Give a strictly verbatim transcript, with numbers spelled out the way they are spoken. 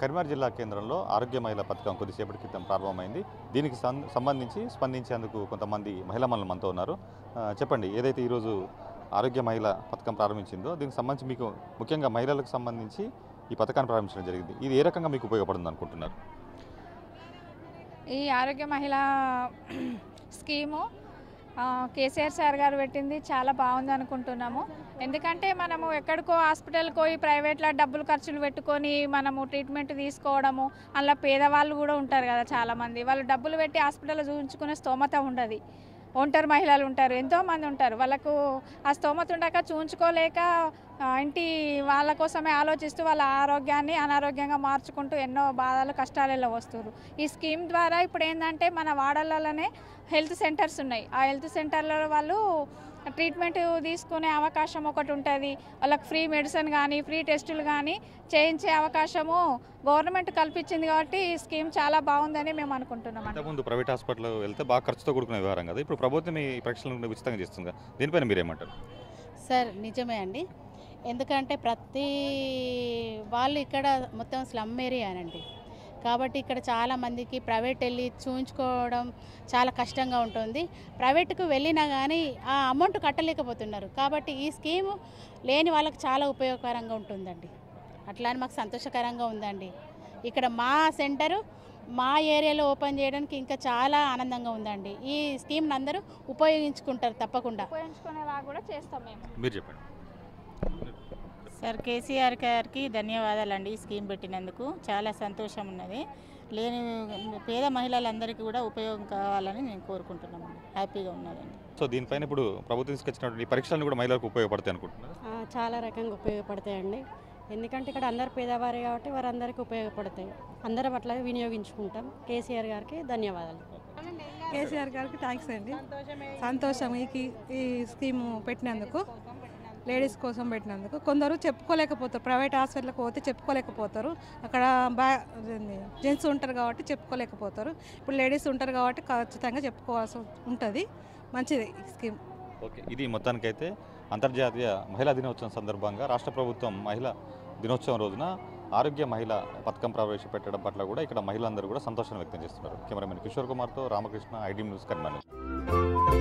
కనవర్ జిల్లా కేంద్రంలో ఆరోగ్య మహిళ పథకం కొద్దిసేపటి క్రితం ప్రారంభమైంది। దీనికి సంబంధించి స్పందించేందుకు కొంతమంది మహిళా మనులు మనతో ఉన్నారు। చెప్పండి, ఏదైతే ఈరోజు ఆరోగ్య మహిళ పథకం ప్రారంభించిందో దీనికి సంబంధించి మీకు ముఖ్యంగా మహిళలకు సంబంధించి ఈ పథకాన్ని ప్రారంభించడం జరిగింది, ఇది ఏ రకంగా మీకు ఉపయోగపడుతుంది అనుకుంటున్నారు? ఈ ఆరోగ్య మహిళ స్కీము కేసీఆర్ సార్ గారు పెట్టింది చాలా బాగుంది అనుకుంటున్నాము। ఎందుకంటే మనము ఎక్కడికో హాస్పిటల్కి పోయి ప్రైవేట్లో డబ్బులు ఖర్చులు పెట్టుకొని మనము ట్రీట్మెంట్ తీసుకోవడము, అలా పేదవాళ్ళు కూడా ఉంటారు కదా చాలామంది, వాళ్ళు డబ్బులు పెట్టి హాస్పిటల్లో చూపించుకునే స్తోమత ఉండదు। ఒంటరి మహిళలు ఉంటారు, ఎంతోమంది ఉంటారు, వాళ్ళకు ఆ స్తోమత ఉండక చూపించుకోలేక ఇంటి వాళ్ళ కోసమే ఆలోచిస్తూ వాళ్ళ ఆరోగ్యాన్ని అనారోగ్యంగా మార్చుకుంటూ ఎన్నో బాధలు కష్టాలలో వస్తున్నారు। ఈ స్కీమ్ ద్వారా ఇప్పుడు ఏంటంటే మన వాడలలోనే హెల్త్ సెంటర్స్ ఉన్నాయి, ఆ హెల్త్ సెంటర్లలో వాళ్ళు ట్రీట్మెంట్ తీసుకునే అవకాశం ఒకటి ఉంటుంది, వాళ్ళకి ఫ్రీ మెడిసిన్ కానీ ఫ్రీ టెస్టులు కానీ చేయించే అవకాశము గవర్నమెంట్ కల్పించింది కాబట్టి ఈ స్కీమ్ చాలా బాగుందని మేము అనుకుంటున్నాం। అంతకుముందు ప్రైవేట్ హాస్పిటల్ వెళ్తే బాగా ఖర్చుతో కూడుకునే వ్యవహారం కదా, ఇప్పుడు ప్రభుత్వం ఈ పరీక్షలను ఉచితంగా చేస్తుంది, దీనిపైన మీరేమంటారు? సార్ నిజమే అండి, ఎందుకంటే ప్రతి వాళ్ళు ఇక్కడ మొత్తం స్లమ్ ఏరియా అండి కాబట్టి ఇక్కడ చాలామందికి ప్రైవేట్ వెళ్ళి చూయించుకోవడం చాలా కష్టంగా ఉంటుంది। ప్రైవేట్కు వెళ్ళినా కానీ ఆ అమౌంట్ కట్టలేకపోతున్నారు, కాబట్టి ఈ స్కీము లేని వాళ్ళకి చాలా ఉపయోగకరంగా ఉంటుందండి, అట్లా అని మాకు సంతోషకరంగా ఉందండి। ఇక్కడ మా సెంటరు మా ఏరియాలో ఓపెన్ చేయడానికి ఇంకా చాలా ఆనందంగా ఉందండి। ఈ స్కీమ్ని అందరూ ఉపయోగించుకుంటారు తప్పకుండా, ఉపయోగించుకునేలా కూడా చేస్తాం మేము। మీరు చెప్పండి సార్, కేసీఆర్ గారికి ధన్యవాదాలండి ఈ స్కీమ్ పెట్టినందుకు, చాలా సంతోషం ఉన్నది। లేని పేద మహిళలందరికీ కూడా ఉపయోగం కావాలని నేను కోరుకుంటున్నాను, హ్యాపీగా ఉన్నదండి। సో దీనిపైన ఇప్పుడు ప్రభుత్వం తీసుకొచ్చినటువంటి పరీక్షలను కూడా మహిళలకు ఉపయోగపడతాయి అనుకుంటున్నాను, చాలా రకంగా ఉపయోగపడతాయండి। ఎందుకంటే ఇక్కడ అందరు పేదవారే కాబట్టి వారందరికీ ఉపయోగపడతాయి, అందరం అట్లా వినియోగించుకుంటాం। కేసీఆర్ గారికి ధన్యవాదాలు, కేసీఆర్ గారికి థ్యాంక్స్ అండి, సంతోషం ఈ స్కీమ్ పెట్టినందుకు, లేడీస్ కోసం పెట్టినందుకు। కొందరు చెప్పుకోలేకపోతారు, ప్రైవేట్ హాస్పిటల్కి పోతే చెప్పుకోలేకపోతారు, అక్కడ బా జెంట్స్ ఉంటారు కాబట్టి చెప్పుకోలేకపోతారు, ఇప్పుడు లేడీస్ ఉంటారు కాబట్టి ఖచ్చితంగా చెప్పుకోవాల్సి ఉంటుంది, మంచిది స్కీమ్। ఓకే, ఇది మొత్తానికైతే అంతర్జాతీయ మహిళా దినోత్సవం సందర్భంగా రాష్ట్ర ప్రభుత్వం మహిళా దినోత్సవం రోజున ఆరోగ్య మహిళ పథకం ప్రవేశపెట్టడం పట్ల కూడా ఇక్కడ మహిళలందరూ కూడా సంతోషం వ్యక్తం చేస్తున్నారు। కెమెరామెన్ కిషోర్ కుమార్తో రామకృష్ణ, ఐ డ్రీమ్ న్యూస్, కర్మాని।